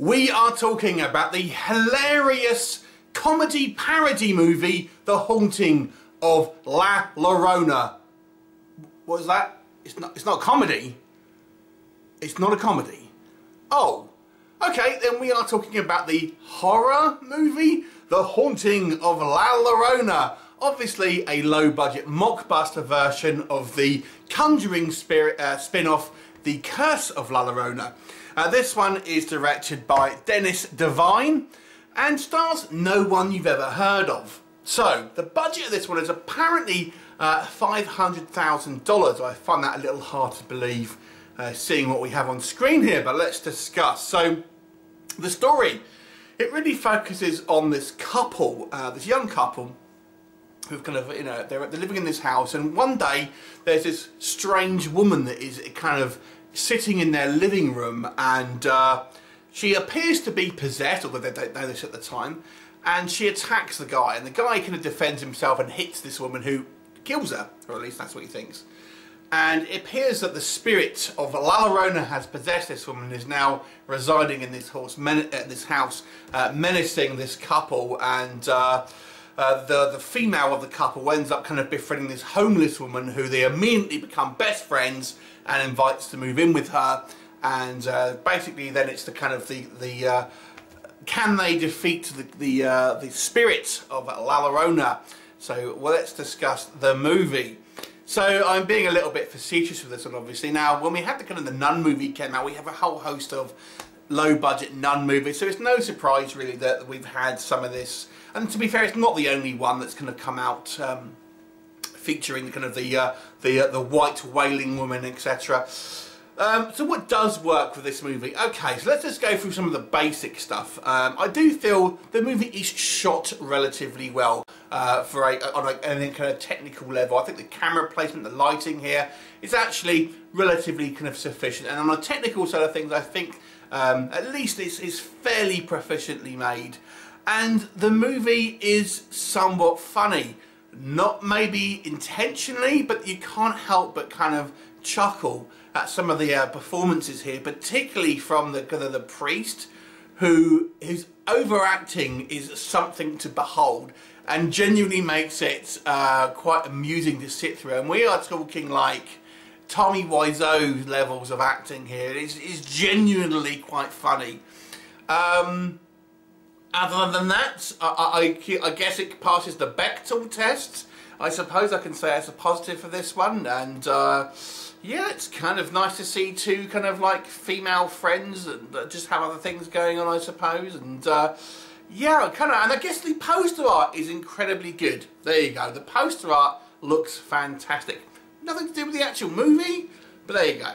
We are talking about the hilarious comedy parody movie, The Haunting of La Llorona. What is that? It's not a comedy. It's not a comedy. Oh, okay, then we are talking about the horror movie, The Haunting of La Llorona. Obviously a low-budget mockbuster version of the Conjuring spin-off, The Curse of La Llorona. This one is directed by Dennis Devine and stars no one you've ever heard of. So, the budget of this one is apparently $500,000. I find that a little hard to believe seeing what we have on screen here, but let's discuss. So, the story, it really focuses on this couple, this young couple, who've kind of, you know, they're living in this house, and one day there's this strange woman that is kind of sitting in their living room, and she appears to be possessed, although they don't know this at the time, and she attacks the guy, and the guy kind of defends himself and hits this woman who kills her, or at least that's what he thinks. And it appears that the spirit of La Llorona has possessed this woman and is now residing in this, house, menacing this couple, and the female of the couple ends up kind of befriending this homeless woman who they immediately become best friends and invites to move in with her. And basically then it's the kind of can they defeat the spirit of La Llorona? So, well, let's discuss the movie. So I'm being a little bit facetious with this one, obviously. Now, when we had the kind of the Nun movie came out, we have a whole host of low-budget Nun movies, so it's no surprise really that we've had some of this. And to be fair, it's not the only one that's kind of come out featuring kind of the white wailing woman, etc. So what does work for this movie? Okay, so let's just go through some of the basic stuff. I do feel the movie is shot relatively well on a kind of technical level. I think the camera placement, the lighting here is actually relatively kind of sufficient. And on a technical side of things, I think at least it's fairly proficiently made. And the movie is somewhat funny, not maybe intentionally, but you can't help but kind of chuckle at some of the performances here, particularly from the priest, whose overacting is something to behold, and genuinely makes it quite amusing to sit through. And we are talking like Tommy Wiseau levels of acting here. It's genuinely quite funny. Other than that, I guess it passes the Bechdel test. I suppose I can say it's a positive for this one. And yeah, it's kind of nice to see two kind of like female friends and just have other things going on, I suppose. And yeah, and I guess the poster art is incredibly good. There you go. The poster art looks fantastic. Nothing to do with the actual movie, but there you go.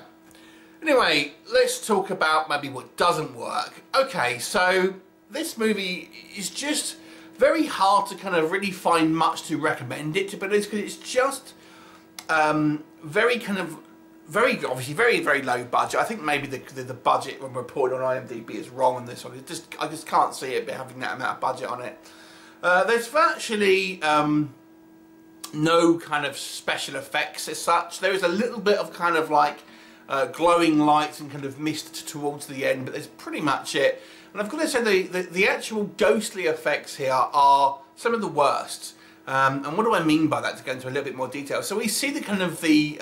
Anyway, let's talk about maybe what doesn't work. Okay, so this movie is just very hard to kind of really find much to recommend it to, but it's because it's just very low budget. I think maybe the budget when reported on IMDb is wrong on this one. It just, I just can't see it having that amount of budget on it. There's virtually no kind of special effects as such. There is a little bit of kind of like glowing lights and kind of mist towards the end, but that's pretty much it. And I've got to say the actual ghostly effects here are some of the worst. And what do I mean by that? To go into a little bit more detail. So we see the kind of the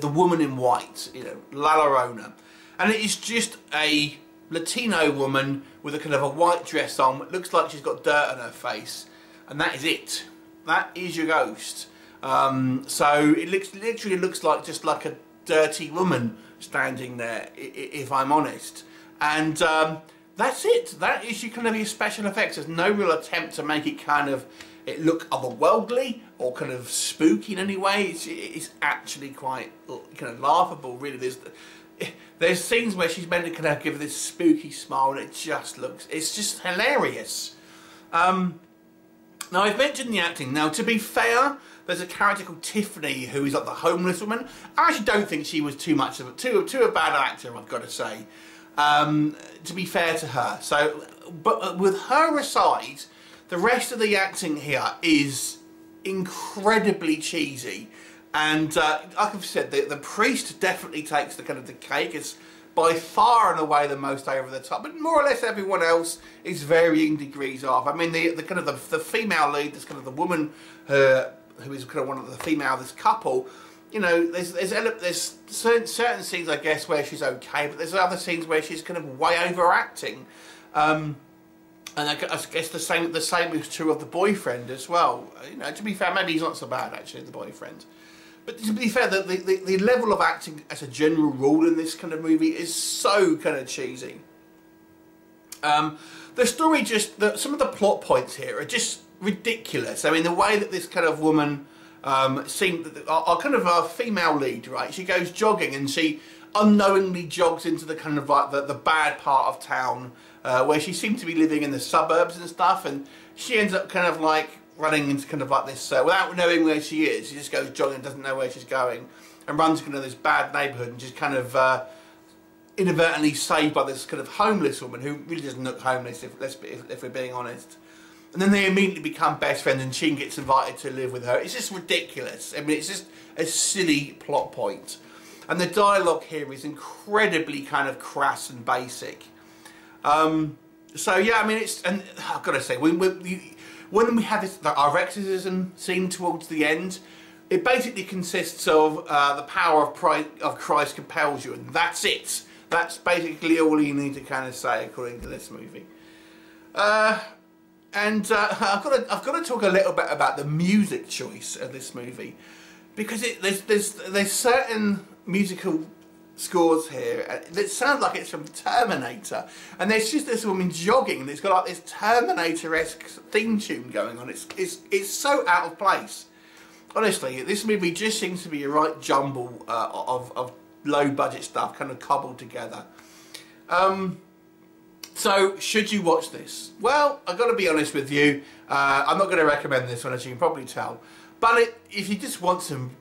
woman in white, you know, La Llorona, and it is just a Latino woman with a kind of a white dress on. It looks like she's got dirt on her face, and that is it. That is your ghost. So it literally looks like just like a dirty woman standing there, if I'm honest, and that's it. That is your kind of your special effects. There's no real attempt to make it kind of look otherworldly or kind of spooky in any way. It's actually quite kind of laughable, really. There's scenes where she's meant to kind of give this spooky smile, and it's just hilarious. Now, I've mentioned the acting. Now, to be fair, there's a character called Tiffany who is like the homeless woman. I actually don't think she was too bad an actor, I've got to say. To be fair to her, so, but with her aside, the rest of the acting here is incredibly cheesy, and like I've said, the priest definitely takes the kind of the cake. It's by far and away the most over the top, but more or less everyone else is varying degrees of. I mean, the female lead, this kind of the woman who is kind of one of the female of this couple, you know, there's certain scenes, I guess, where she's okay, but there's other scenes where she's kind of way overacting. And I guess the same is true of the boyfriend as well. You know, to be fair, maybe he's not so bad actually, the boyfriend. But to be fair, the level of acting as a general rule in this kind of movie is so kind of cheesy. The story just, some of the plot points here are just ridiculous. I mean, the way that this kind of woman our female lead, right? She goes jogging and she unknowingly jogs into the kind of like the bad part of town where she seemed to be living in the suburbs and stuff, and she ends up kind of like running into kind of like this without knowing where she is. She just goes jogging and doesn't know where she's going and runs into this bad neighbourhood and just kind of inadvertently saved by this kind of homeless woman who really doesn't look homeless if we're being honest. And then they immediately become best friends and she gets invited to live with her. It's just ridiculous. I mean, it's just a silly plot point. And the dialogue here is incredibly kind of crass and basic. So yeah, I mean, it's, and I've got to say, when we have this, our exorcism scene towards the end, it basically consists of the power of Christ compels you, and that's it. That's basically all you need to kind of say according to this movie. I've got to talk a little bit about the music choice of this movie, because there's certain musical scores here that sound like it's from Terminator, and there's just this woman jogging and it's got like this Terminator-esque theme tune going on. It's so out of place. Honestly, this movie just seems to be a right jumble of low budget stuff kind of cobbled together. So, should you watch this? Well, I've got to be honest with you, I'm not going to recommend this one, as you can probably tell. But if you just want something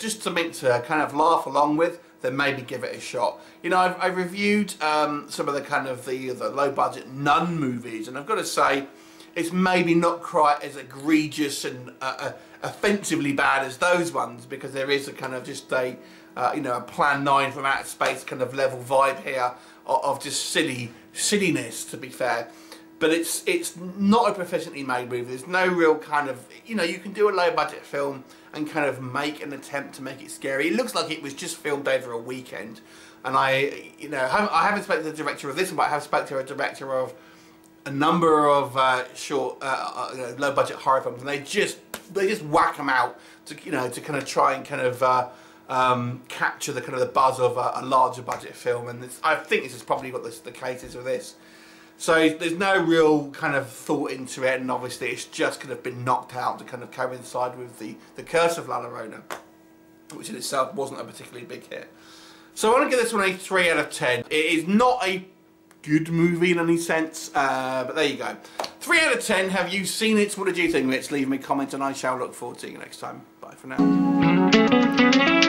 to kind of laugh along with, then maybe give it a shot. You know, I've reviewed some of the kind of the low budget nun movies, and I've got to say, it's maybe not quite as egregious and offensively bad as those ones, because there is a kind of just a Plan 9 from Outer Space kind of level vibe here of just silliness, to be fair. But it's not a proficiently made movie. There's no real kind of, you know, you can do a low budget film and kind of make an attempt to make it scary. It looks like it was just filmed over a weekend, and I haven't spoken to the director of this one, but I have spoken to a director of a number of short low budget horror films, and they just whack them out to kind of try and kind of capture the kind of the buzz of a larger budget film, and I think this is probably what the case is with this. So there's no real kind of thought into it, and obviously it's just kind of been knocked out to kind of coincide with the Curse of La Llorona, which in itself wasn't a particularly big hit. So I want to give this one a 3 out of 10. It is not a good movie in any sense, but there you go. 3 out of 10, have you seen it? What did you think? Let's leave me a comment, and I shall look forward to seeing you next time. Bye for now.